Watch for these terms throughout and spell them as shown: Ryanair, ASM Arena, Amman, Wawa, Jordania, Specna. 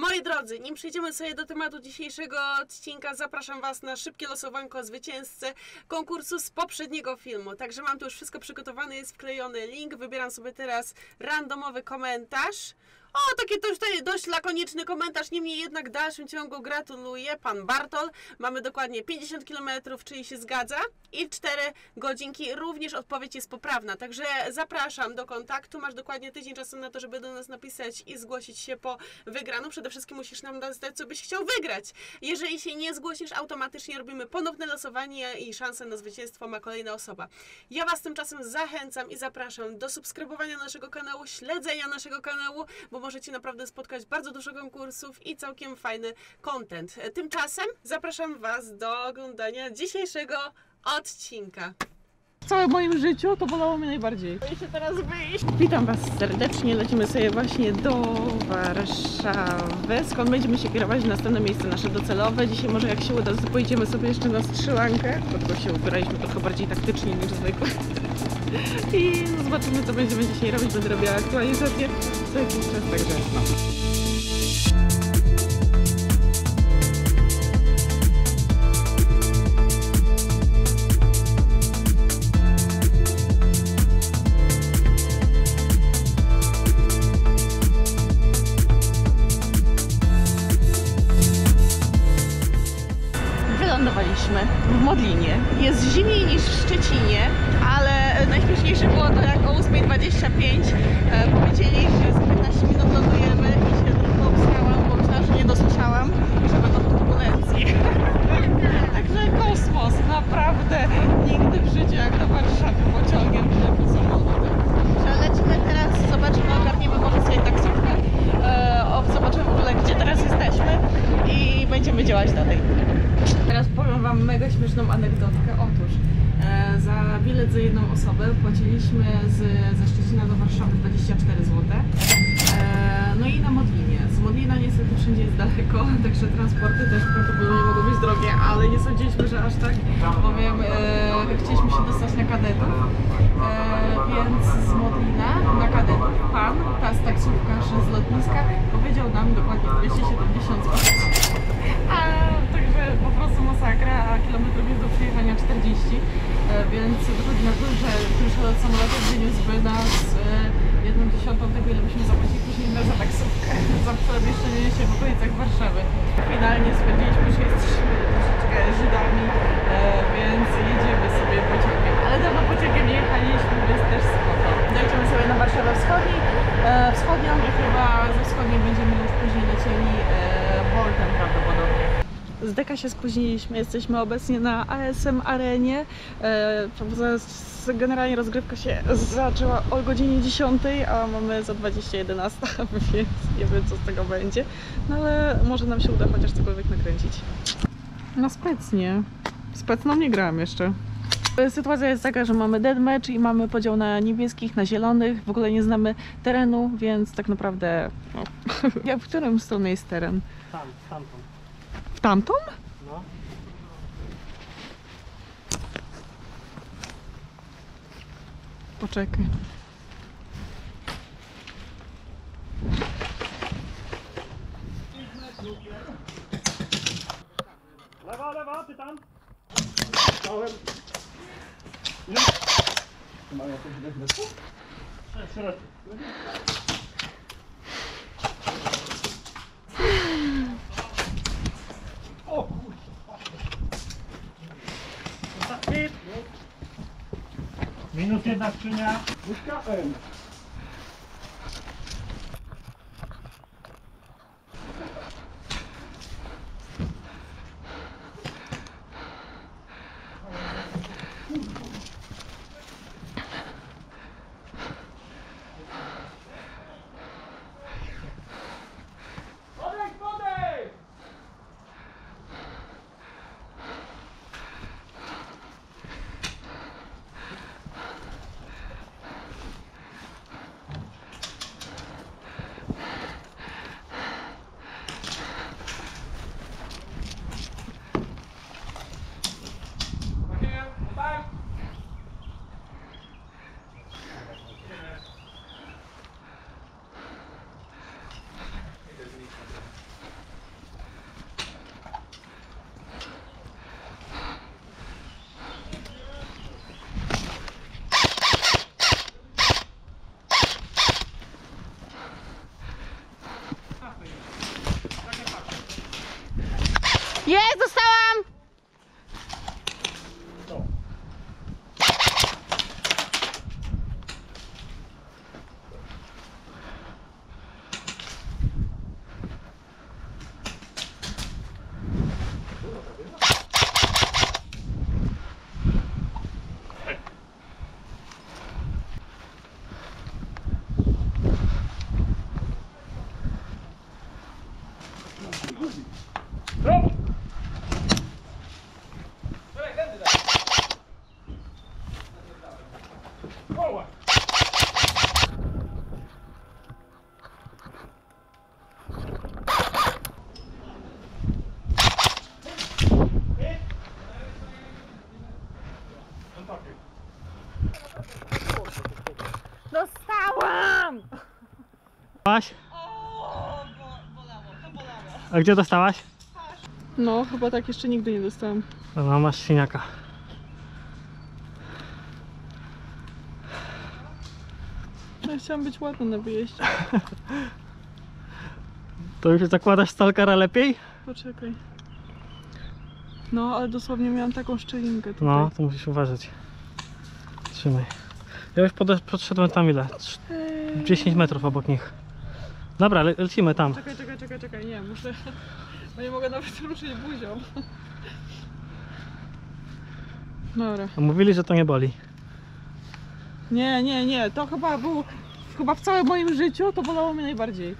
Moi drodzy, nim przejdziemy sobie do tematu dzisiejszego odcinka, zapraszam Was na szybkie losowanko o zwycięzcę konkursu z poprzedniego filmu. Także mam tu już wszystko przygotowane, jest wklejony link. Wybieram sobie teraz randomowy komentarz. O, taki dość lakoniczny komentarz, niemniej jednak w dalszym ciągu gratuluję, pan Bartol. Mamy dokładnie 50 km, czyli się zgadza, i 4 godzinki. Również odpowiedź jest poprawna, także zapraszam do kontaktu. Masz dokładnie tydzień czasu na to, żeby do nas napisać i zgłosić się po wygraną. Przede wszystkim musisz nam dać, co byś chciał wygrać. Jeżeli się nie zgłosisz, automatycznie robimy ponowne losowanie i szansę na zwycięstwo ma kolejna osoba. Ja Was tymczasem zachęcam i zapraszam do subskrybowania naszego kanału, śledzenia naszego kanału, bo możecie naprawdę spotkać bardzo dużo konkursów i całkiem fajny content. Tymczasem zapraszam Was do oglądania dzisiejszego odcinka. W całym moim życiu to bolało mnie najbardziej. Boję się teraz wyjść. Witam Was serdecznie. Lecimy sobie właśnie do Warszawy, skąd będziemy się kierować w następne miejsce nasze docelowe. Dzisiaj może jak się uda, pojedziemy sobie jeszcze na strzelankę, bo się ubieraliśmy trochę bardziej taktycznie niż zwykle. I zobaczymy, co będziemy dzisiaj robić. Będę robiła aktualizację co jakiś czas, także no. Wylądowaliśmy w Modlinie. Jest zimniej niż w Szczecinie, ale najśmieszniejsze było to, jak o 8:25 powiedzieli, że za 15 minut lądujemy i się tylko obstałam, bo myślałam, że nie dosłyszałam, że będą turbulencje. Także kosmos, naprawdę nigdy w życiu jak do Warszawy pociągiem, że po samochodem. Lecimy teraz, zobaczymy, ogarniemy może sobie taksówkę, zobaczymy w ogóle, gdzie teraz jesteśmy i będziemy działać dalej. Teraz powiem Wam mega śmieszną anegdotkę. Otóż za bilet za jedną osobę płaciliśmy ze Szczecina do Warszawy 24 zł. No i na Modlinie. Z Modlina niestety wszędzie jest daleko, także transporty też prawdopodobnie mogą być drogie, ale nie sądziliśmy, że aż tak, bowiem chcieliśmy się dostać na Kadetów, więc z Modlina na Kadetów pan, taksówkarz z lotniska powiedział nam dokładnie 270 zł. Także po prostu masakra, a kilometrów jest do przejechania 40, więc dochodzi na to, że pierwszy lot samolotu wyniósłby nas 1/10 tego, ile byśmy zapłacili później za taksówkę, za przemieszczenie się w okolicach Warszawy. Finalnie stwierdziliśmy, że jesteśmy troszeczkę Żydami, więc jedziemy sobie pociągiem. Ale dawno pociągiem nie jechaliśmy, więc też spoko. Dojdziemy sobie na Warszawę Wschodnią i chyba ze Wschodniej będziemy już później lecieli Boltem prawdopodobnie. Z deka się spóźniliśmy, jesteśmy obecnie na ASM Arenie. Generalnie rozgrywka się zaczęła o godzinie 10, a mamy za 20:11, więc nie wiem, co z tego będzie. No ale może nam się uda chociaż cokolwiek nakręcić. No specnie. Specną nie grałam jeszcze. Sytuacja jest taka, że mamy deadmatch i mamy podział na niebieskich, na zielonych. W ogóle nie znamy terenu, więc tak naprawdę... No. Ja w którą stronę jest teren? Tam, tamtą. W tamtą? No. Poczekaj. Lewa, lewa, ty tam. O kurczę. Minus jedna skrzynia. Łódka M. Jest, dostałam! Dostałam! O, bolało. A gdzie dostałaś? No, chyba tak jeszcze nigdy nie dostałam. Dobra, masz siniaka. Ja chciałam być ładna na wyjeździe. To już zakładasz stalkera lepiej? Poczekaj. No, ale dosłownie miałam taką szczelinkę tutaj. No, to musisz uważać. Trzymaj. Ja już podszedłem tam ile? 10 metrów obok nich. Dobra, lecimy tam. Czekaj, nie, muszę... Bo nie mogę nawet ruszyć buzią. Dobra. A mówili, że to nie boli. Nie, to chyba był... Chyba w całym moim życiu to bolało mnie najbardziej.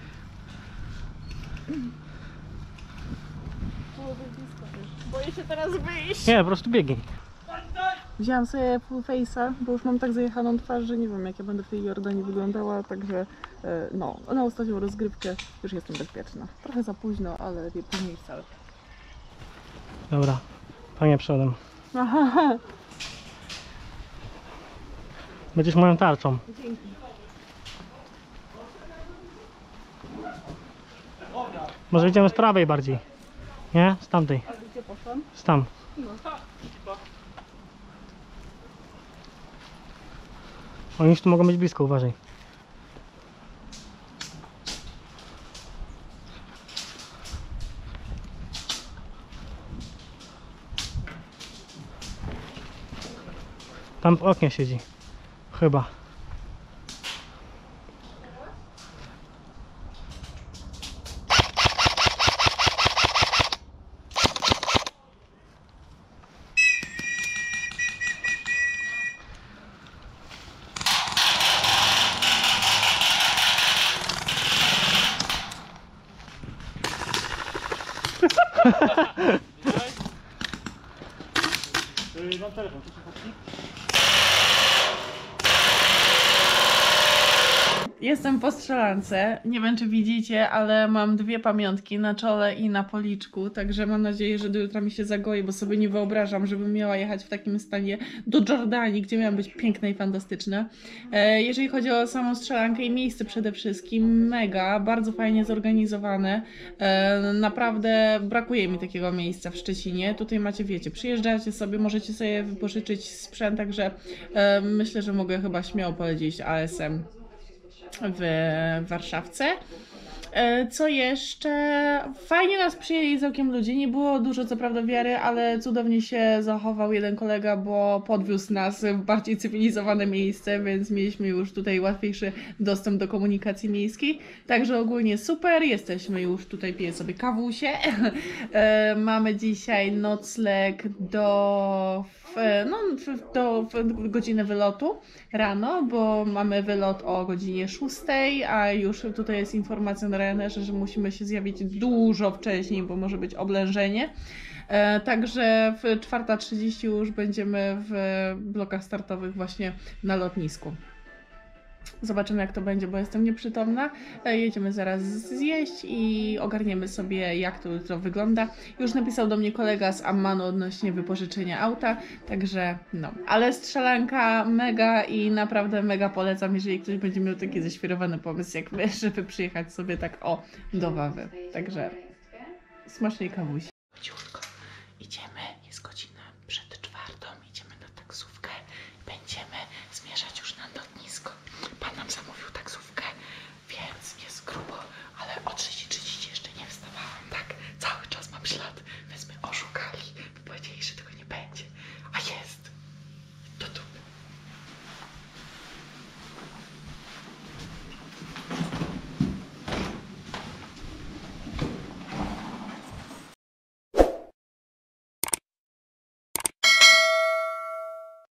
Boję się teraz wyjść. Nie, po prostu biegnij. Wziąłam sobie full face'a, bo już mam tak zajechaną twarz, że nie wiem jak ja będę w tej Jordanii wyglądała, także no, na ostatnią rozgrywkę już jestem bezpieczna. Trochę za późno, ale lepiej później wcale. Dobra, panie przodem. Aha. Będziesz moją tarczą. Dzięki. Może idziemy z prawej bardziej, nie? Z tamtej. A gdzie poszłam? Z tam. No. Oni już tu mogą być blisko, uważaj. Tam w oknie siedzi. Chyba. Mam telefon, czy jestem po strzelance, nie wiem czy widzicie, ale mam dwie pamiątki na czole i na policzku, także mam nadzieję, że do jutra mi się zagoi, bo sobie nie wyobrażam, żebym miała jechać w takim stanie do Jordanii, gdzie miałam być piękna i fantastyczna. Jeżeli chodzi o samą strzelankę i miejsce przede wszystkim, mega, bardzo fajnie zorganizowane, naprawdę brakuje mi takiego miejsca w Szczecinie, tutaj macie, wiecie, przyjeżdżacie sobie, możecie sobie wypożyczyć sprzęt, także myślę, że mogę chyba śmiało polecić ASM w Warszawce. Co jeszcze? Fajnie nas przyjęli z okiem ludzi, nie było dużo co prawda wiary, ale cudownie się zachował jeden kolega, bo podwiózł nas w bardziej cywilizowane miejsce, więc mieliśmy już tutaj łatwiejszy dostęp do komunikacji miejskiej. Także ogólnie super, jesteśmy już tutaj, piję sobie kawusię. Mamy dzisiaj nocleg do godziny wylotu rano, bo mamy wylot o godzinie 6, a już tutaj jest informacja na Ryanairze, że musimy się zjawić dużo wcześniej, bo może być oblężenie. Także w 4:30 już będziemy w blokach startowych właśnie na lotnisku. Zobaczymy jak to będzie, bo jestem nieprzytomna. Jedziemy zaraz zjeść i ogarniemy sobie jak to jutro wygląda. Już napisał do mnie kolega z Ammanu odnośnie wypożyczenia auta, także no. Ale strzelanka mega i naprawdę mega polecam, jeżeli ktoś będzie miał taki zaświrowany pomysł jak my, żeby przyjechać sobie tak o do Wawy. Także smacznej kawusi. Ciutko, idziemy, jest godzina przed 4:00, idziemy na taksówkę, będziemy zmierzać już